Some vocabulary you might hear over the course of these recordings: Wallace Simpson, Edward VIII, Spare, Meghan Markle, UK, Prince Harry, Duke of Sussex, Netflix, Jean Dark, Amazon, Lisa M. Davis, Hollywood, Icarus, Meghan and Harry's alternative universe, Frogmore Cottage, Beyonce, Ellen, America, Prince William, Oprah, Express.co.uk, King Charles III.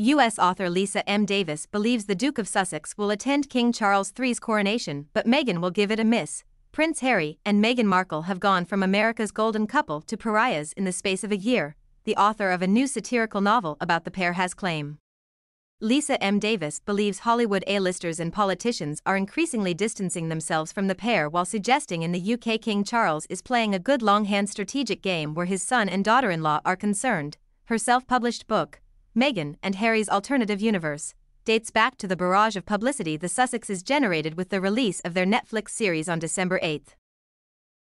U.S. author Lisa M. Davis believes the Duke of Sussex will attend King Charles III's coronation, but Meghan will give it a miss. Prince Harry and Meghan Markle have gone from America's golden couple to pariahs in the space of a year, the author of a new satirical novel about the pair has claimed. Lisa M. Davis believes Hollywood A-listers and politicians are increasingly distancing themselves from the pair while suggesting in the UK King Charles is playing a good longhand strategic game where his son and daughter-in-law are concerned. Her self-published book, Meghan and Harry's Alternative Universe, dates back to the barrage of publicity the Sussexes generated with the release of their Netflix series on December 8,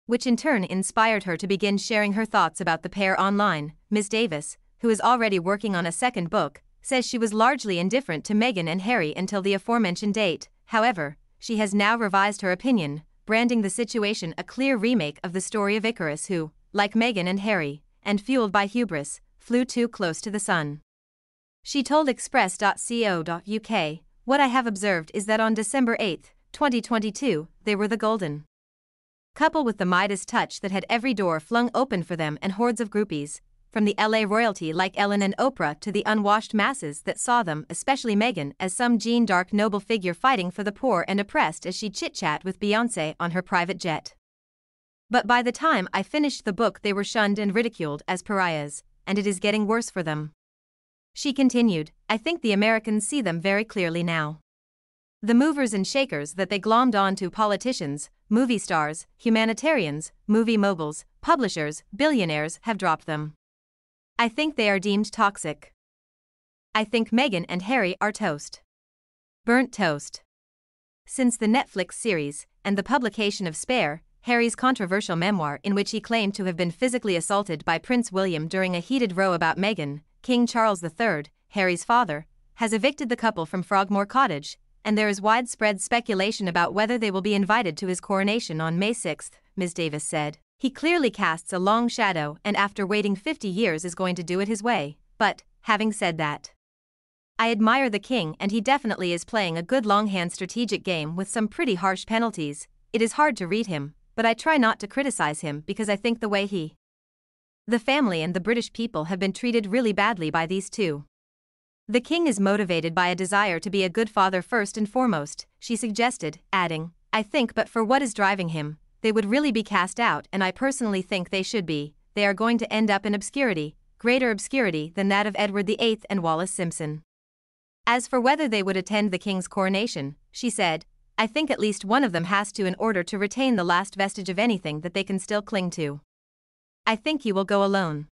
which in turn inspired her to begin sharing her thoughts about the pair online. Ms. Davis, who is already working on a second book, says she was largely indifferent to Meghan and Harry until the aforementioned date. However, she has now revised her opinion, branding the situation a clear remake of the story of Icarus who, like Meghan and Harry, and fueled by hubris, flew too close to the sun. She told Express.co.uk, "What I have observed is that on December 8, 2022, they were the golden couple with the Midas touch that had every door flung open for them and hordes of groupies, from the LA royalty like Ellen and Oprah to the unwashed masses that saw them, especially Meghan, as some Jean Dark noble figure fighting for the poor and oppressed as she chit-chat with Beyonce on her private jet. But by the time I finished the book they were shunned and ridiculed as pariahs, and it is getting worse for them." She continued, "I think the Americans see them very clearly now. The movers and shakers that they glommed onto: politicians, movie stars, humanitarians, movie moguls, publishers, billionaires have dropped them. I think they are deemed toxic. I think Meghan and Harry are toast. Burnt toast." Since the Netflix series and the publication of Spare, Harry's controversial memoir in which he claimed to have been physically assaulted by Prince William during a heated row about Meghan, King Charles III, Harry's father, has evicted the couple from Frogmore Cottage, and there is widespread speculation about whether they will be invited to his coronation on May 6, Ms. Davis said. "He clearly casts a long shadow and after waiting 50 years is going to do it his way, but, having said that, I admire the king and he definitely is playing a good longhand strategic game with some pretty harsh penalties. It is hard to read him, but I try not to criticize him because I think the way he, the family and the British people have been treated really badly by these two. The king is motivated by a desire to be a good father first and foremost," she suggested, adding, "I think but for what is driving him, they would really be cast out and I personally think they should be, they are going to end up in obscurity, greater obscurity than that of Edward VIII and Wallace Simpson." As for whether they would attend the king's coronation, she said, "I think at least one of them has to in order to retain the last vestige of anything that they can still cling to. I think he will go alone."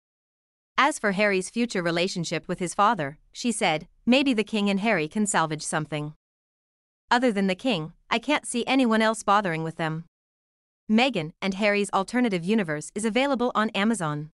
As for Harry's future relationship with his father, she said, "Maybe the king and Harry can salvage something. Other than the king, I can't see anyone else bothering with them." Meghan and Harry's Alternative Universe is available on Amazon.